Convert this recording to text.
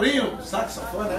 Torinho, saxofone.